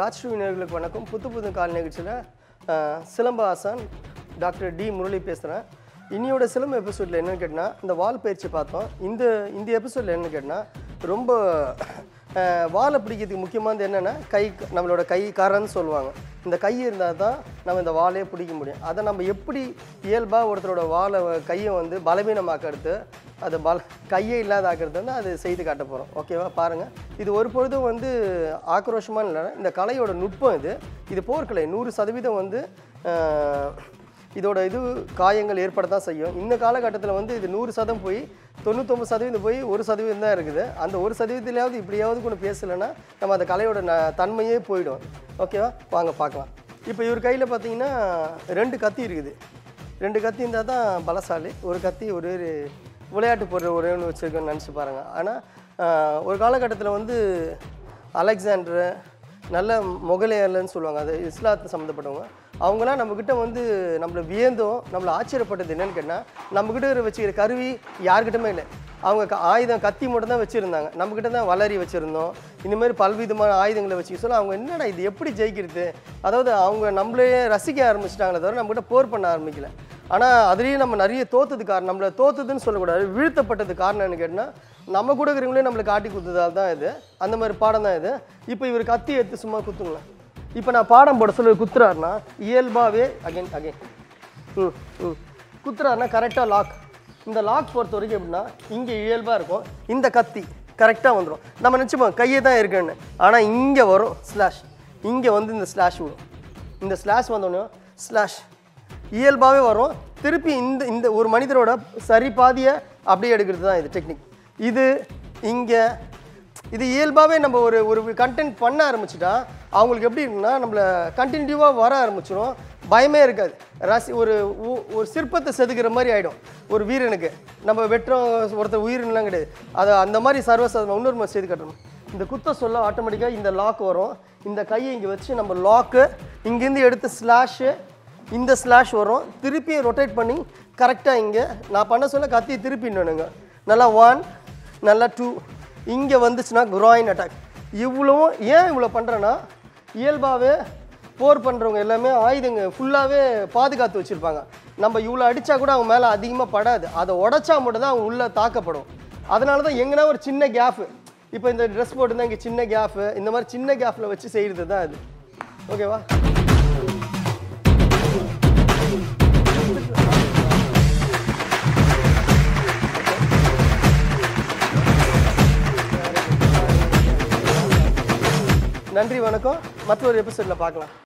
ராஜ்ஸ்ரீ நேயர்களுக்கு வணக்கம். புது புது கால் நிகழ்ச்சியில் சிலம்பாசன் டாக்டர் டி முரளி பேசுகிறேன். இன்னியோட சிலம்பு எபிசோடில் என்னென்னு கேட்டினா இந்த வால் பயிற்சி பார்த்தோம். இந்த எபிசோடில் என்னென்னு கேட்டினா ரொம்ப வாலை பிடிக்கிறதுக்கு முக்கியமானது என்னென்னா கை, நம்மளோட கை கரன்னு சொல்லுவாங்க. இந்த கை இருந்தால் தான் நம்ம இந்த வாலையே பிடிக்க முடியும். அதை நம்ம எப்படி இயல்பாக ஒருத்தரோட வாலை கையை வந்து பலவீனமாக்கிறது, அதை கையே இல்லாத ஆக்கிறது வந்து அது செய்து காட்ட போகிறோம். ஓகேவா? பாருங்கள். இது ஒரு பொழுதும் வந்து ஆக்ரோஷமான இல்லைன்னா இந்த கலையோட நுட்பம் இது. இது போர்க்கலை. 100% வந்து இதோட காயங்கள் ஏற்பட தான் செய்யும். இந்த காலகட்டத்தில் வந்து இது 100% போய் 99% போய் 1% தான் இருக்குது. அந்த 1%லையாவது இப்படியாவது கூட பேசலைன்னா நம்ம அந்த கலையோட தன்மையே போயிடும். ஓகேவா? வாங்க பார்க்கலாம். இப்போ இவர் கையில் பார்த்தீங்கன்னா 2 கத்தி இருக்குது. 2 கத்தி இருந்தால் தான் பலசாலி. ஒரு கத்தி ஒரு விளையாட்டு போடுற ஒரே ஒன்று வச்சுருக்கோன்னு நினச்சி பாருங்கள். ஆனால் ஒரு காலகட்டத்தில் வந்து அலெக்சாண்டரு நல்ல மொகலையர்லன்னு சொல்லுவாங்க, அது இஸ்லாத்து சம்மந்தப்பட்டவங்க. அவங்களாம் நம்மக்கிட்ட வந்து நம்மளை வியந்தோம், நம்மளை ஆச்சரியப்பட்டது என்னென்னு கேட்டால் நம்மக்கிட்ட வச்சுக்கிற கருவி யார்கிட்டமே இல்லை. அவங்க ஆயுதம் கத்தி மட்டும் தான் வச்சுருந்தாங்க. நம்மக்கிட்ட தான் வளரி வச்சுருந்தோம். இந்தமாதிரி பல்விதமான ஆயுதங்களை வச்சுக்க சொல்ல அவங்க என்னடா இது எப்படி ஜெயிக்கிறது, அதாவது அவங்க நம்மளே ரசிக்க ஆரம்பிச்சிட்டாங்களே தவிர நம்மக்கிட்ட போர் பண்ண ஆரம்பிக்கல. ஆனால் அதுலேயும் நம்ம நிறைய தோத்தது காரணம், நம்மளை தோத்ததுன்னு சொல்லக்கூடாது, வீழ்த்தப்பட்டது காரணம் என்னன்னு கேட்டால் நம்ம கூட இருக்கிறவங்களே நம்மளை காட்டி குத்துதால் தான் இது. அந்த மாதிரி பாடம் தான் இது. இப்போ இவர் கத்தி எடுத்து சும்மா குத்துங்களேன். இப்போ நான் பாடம் போட சொல்லி குத்துறாருன்னா இயல்பாகவே அகைன் குத்துறாருன்னா கரெக்டாக லாக். இந்த லாக் பொறுத்த வரைக்கும் எப்படின்னா இங்கே இயல்பாக இருக்கும், இந்த கத்தி கரெக்டாக வந்துடும். நம்ம நினச்சிப்போம் கையை தான் இருக்குன்னு, ஆனால் இங்கே வரும் ஸ்லாஷ், இங்கே வந்து இந்த ஸ்லாஷ் வரும். இந்த ஸ்லாஷ் வந்தோடனே ஸ்லாஷ் இயல்பாகவே வரும். திருப்பி இந்த ஒரு மனிதரோட சரி பாதியை அப்படியே எடுக்கிறது தான் இது டெக்னிக். இது இங்கே இது இயல்பாகவே நம்ம ஒரு கண்டென்ட் பண்ண ஆரம்பிச்சுட்டா அவங்களுக்கு எப்படி இருக்குன்னா நம்மளை கண்டினியூவாக வர ஆரம்பிச்சிடும். பயமே இருக்காது. ஒரு சிற்பத்தை செதுக்கிற மாதிரி ஆகிடும். ஒரு வீரனுக்கு நம்ம வெற்றம் ஒருத்தர் உயிரினெலாம் கிடையாது. அதை அந்த மாதிரி சர்வசாதாரண இன்னொரு மாதிரி செய்து கட்டணும். இந்த குத்த சொல்ல ஆட்டோமேட்டிக்காக இந்த லாக் வரும். இந்த கையை இங்கே வச்சு நம்ம லாக்கு இங்கேருந்து எடுத்து ஸ்லாஷு, இந்த ஸ்லாஷ் வரும். திருப்பி ரொட்டேட் பண்ணி கரெக்டாக இங்கே நான் பண்ண சொல்ல கத்தி திருப்பி இன்னொன்னுங்க நல்லா 1 நல்லா 2 இங்கே வந்துச்சுன்னா குராயின் அட்டாக். இவ்வளவும் ஏன் இவ்வளோ பண்ணுறேன்னா இயல்பாகவே போர் பண்ணுறவங்க எல்லாமே ஆயுதங்க ஃபுல்லாகவே பாதுகாத்து வச்சுருப்பாங்க. நம்ம இவ்வளோ அடித்தா கூட அவங்க மேலே அதிகமாக படாது, அதை உடச்சா மட்டும் தான் அவங்க உள்ளே தாக்கப்படும். அதனால தான் எங்கன்னா ஒரு சின்ன கேஃபு, இப்போ இந்த ட்ரெஸ் போட்டு தான் இங்கே சின்ன கேஃபு, இந்த மாதிரி சின்ன கேஃபில் வச்சு செய்கிறது தான் அது. ஓகேவா? நன்றி, வணக்கம். மற்றொரு எபிசோடில் பார்க்கலாம்.